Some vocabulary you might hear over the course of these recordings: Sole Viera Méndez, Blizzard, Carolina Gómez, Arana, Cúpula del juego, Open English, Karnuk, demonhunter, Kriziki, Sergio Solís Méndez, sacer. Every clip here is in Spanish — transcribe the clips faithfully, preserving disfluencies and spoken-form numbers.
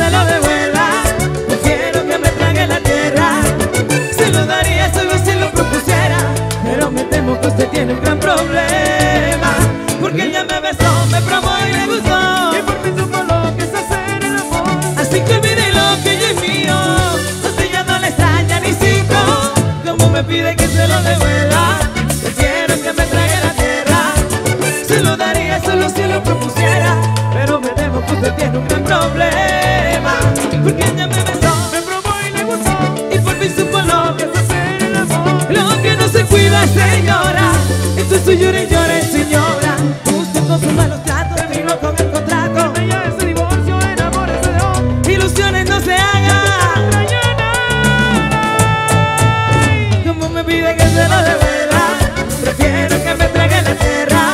se lo devuelva. Prefiero que me trague la tierra. Se lo daría solo si lo propusiera, pero me temo que usted tiene un gran problema, porque ella me besó, me probó y le gustó, y por fin supo lo que es hacer el amor. Así que mire lo que yo es mío, a usted ya no le extraña ni cinco. Como me pide que se lo devuelva, prefiero que me trague la tierra. Se lo daría solo si lo propusiera, pero me temo que usted tiene un gran problema, porque ella me besó, me probó y le gustó, y por fin supo lo que es hacer el amor. Lo que no se cuida, señora, esto es su llore y llore, señora. Usted con sus malos tratos terminó con el contrato, con ella ese divorcio, el amor se dejó. Ilusiones no se hagan, no. Como me pide que se lo devuelva, prefiero que me trague la tierra.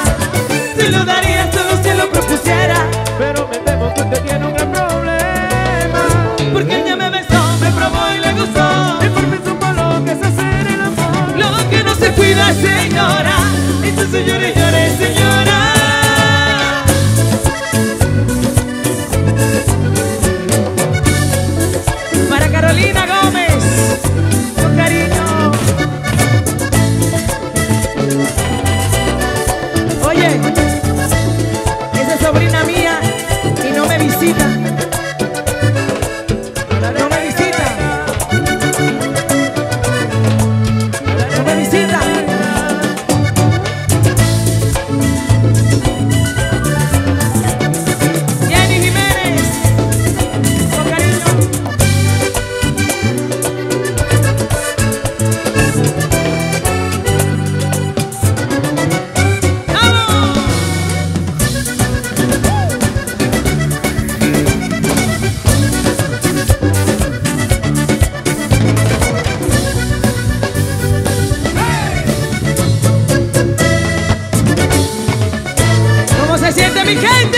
Se lo daría solo si lo propusiera, pero me temo que usted tiene un gran problema, porque ella me besó, me probó y le gustó, y por fin supo lo que es hacer el amor. Lo que no se cuida, señora, esto es su llore y llore, señora. Para Carolina Gómez, con cariño. Oye, esa es sobrina mía y no me visita. ¡Mi gente!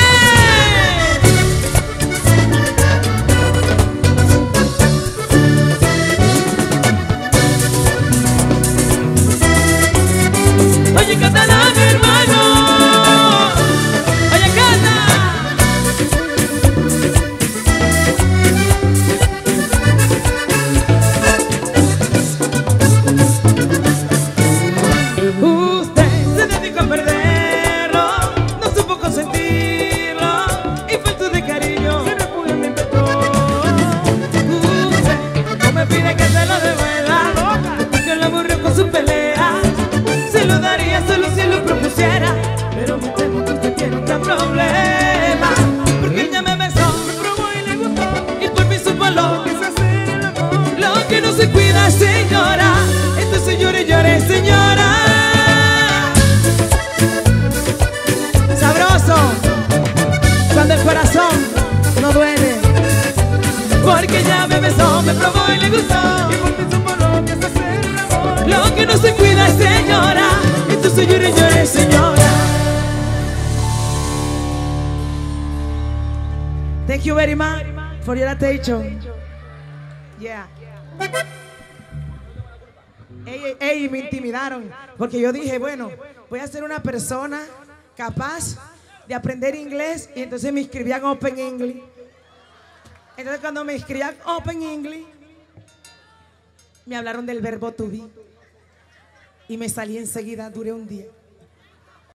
Oye, catalán, hermano. Oye, canta. Usted se dedicó a perder, se cuida, señora, esto es su llore y llore, señora. Sabroso, cuando el corazón no duele, porque ya me besó, me probó y le gustó, y porque supo lo que es hacer el amor. Lo que no se cuida, señora, esto es su llore y llore, señora. Thank you very much for your attention. Yeah. Ey, ey, me intimidaron, porque yo dije, bueno, voy a ser una persona capaz de aprender inglés, y entonces me inscribí a Open English. Entonces cuando me inscribí a Open English, me hablaron del verbo to be, y me salí enseguida, duré un día.